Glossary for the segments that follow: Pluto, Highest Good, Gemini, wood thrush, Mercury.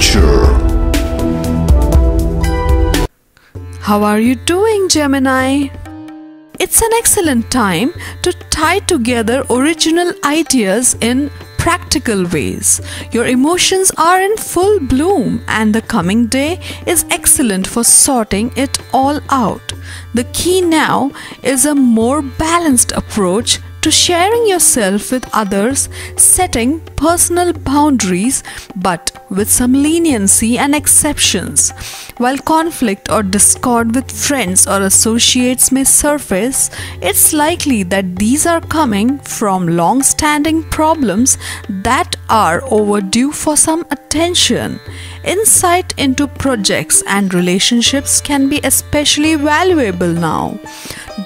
future. How are you doing, Gemini? It's an excellent time to tie together original ideas in practical ways. Your emotions are in full bloom, and the coming day is excellent for sorting it all out. The key now is a more balanced approach to sharing yourself with others, setting personal boundaries but with some leniency and exceptions. While conflict or discord with friends or associates may surface, it's likely that these are coming from long-standing problems that are overdue for some attention. Insight into projects and relationships can be especially valuable now.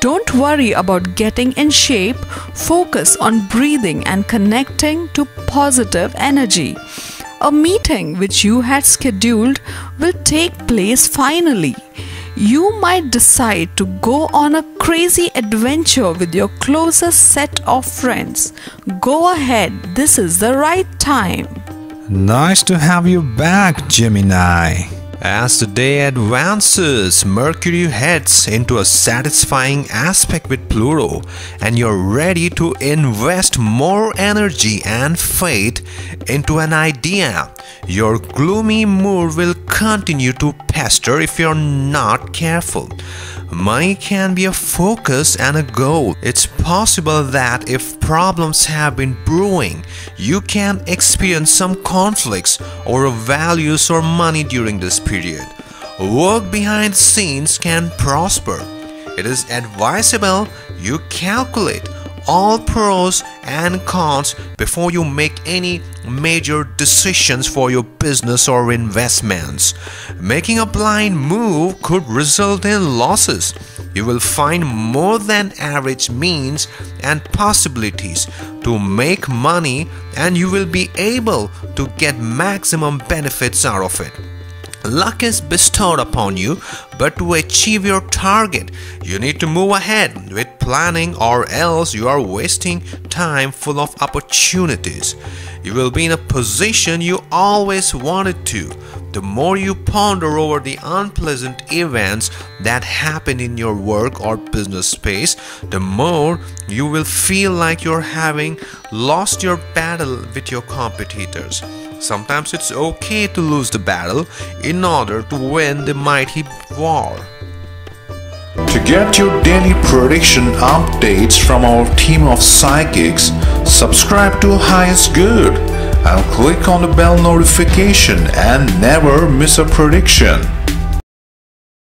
Don't worry about getting in shape. Focus on breathing and connecting to positive energy. A meeting which you had scheduled will take place finally. You might decide to go on a crazy adventure with your closest set of friends. Go ahead, this is the right time. Nice to have you back, Gemini. As the day advances, Mercury heads into a satisfying aspect with Pluto, and you're ready to invest more energy and faith into an idea. Your gloomy mood will continue to pester if you're not careful. Money can be a focus and a goal. It's possible that if problems have been brewing, you can experience some conflicts over values or money during this period. Work behind the scenes can prosper. It is advisable you calculate all pros and cons before you make any major decisions for your business or investments. Making a blind move could result in losses. You will find more than average means and possibilities to make money, and you will be able to get maximum benefits out of it. Luck is bestowed upon you, but to achieve your target, you need to move ahead with planning, or else you are wasting time full of opportunities. You will be in a position you always wanted to. The more you ponder over the unpleasant events that happen in your work or business space, the more you will feel like you're having lost your battle with your competitors. Sometimes it's okay to lose the battle in order to win the mighty war. To get your daily prediction updates from our team of psychics, subscribe to Highest Good and click on the bell notification and never miss a prediction.